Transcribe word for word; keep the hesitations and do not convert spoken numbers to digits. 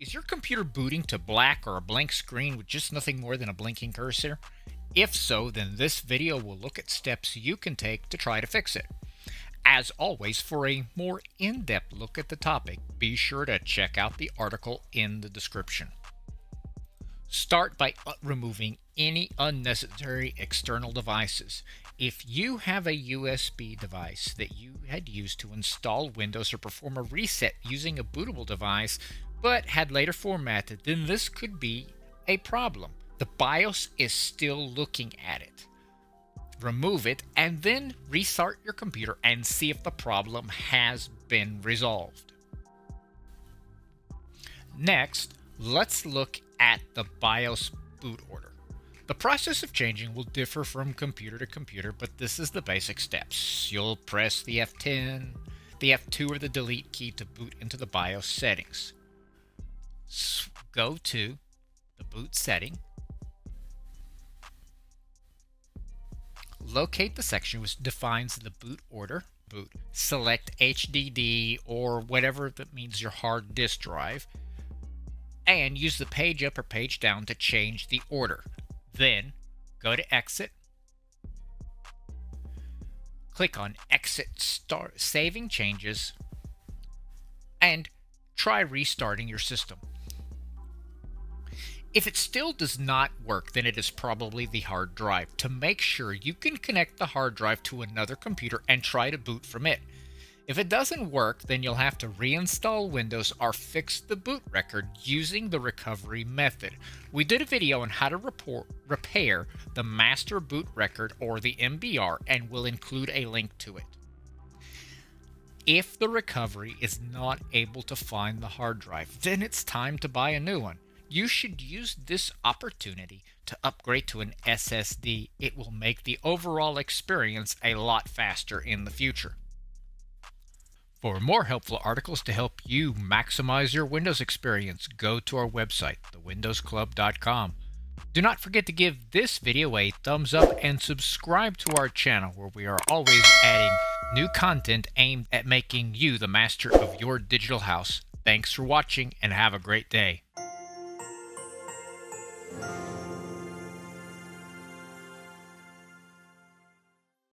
Is your computer booting to black or a blank screen with just nothing more than a blinking cursor? If so, then this video will look at steps you can take to try to fix it. As always, for a more in-depth look at the topic, be sure to check out the article in the description. Start by removing any unnecessary external devices. If you have a U S B device that you had used to install Windows or perform a reset using a bootable device, but had later formatted, then this could be a problem. The BIOS is still looking at it. Remove it and then restart your computer and see if the problem has been resolved. Next, let's look at the BIOS boot order. The process of changing will differ from computer to computer, but this is the basic steps. You'll press the F ten, the F two, or the delete key to boot into the BIOS settings. Go to the boot setting. Locate the section which defines the boot order. Boot. Select H D D or whatever that means your hard disk drive, and use the page up or page down to change the order. Then go to exit. Click on exit, start saving changes, and try restarting your system. If it still does not work, then it is probably the hard drive. To make sure, you can connect the hard drive to another computer and try to boot from it. If it doesn't work, then you'll have to reinstall Windows or fix the boot record using the recovery method. We did a video on how to report, repair the master boot record or the M B R, and we'll include a link to it. If the recovery is not able to find the hard drive, then it's time to buy a new one. You should use this opportunity to upgrade to an S S D. It will make the overall experience a lot faster in the future. For more helpful articles to help you maximize your Windows experience, go to our website, the windows club dot com. Do not forget to give this video a thumbs up and subscribe to our channel, where we are always adding new content aimed at making you the master of your digital house. Thanks for watching and have a great day.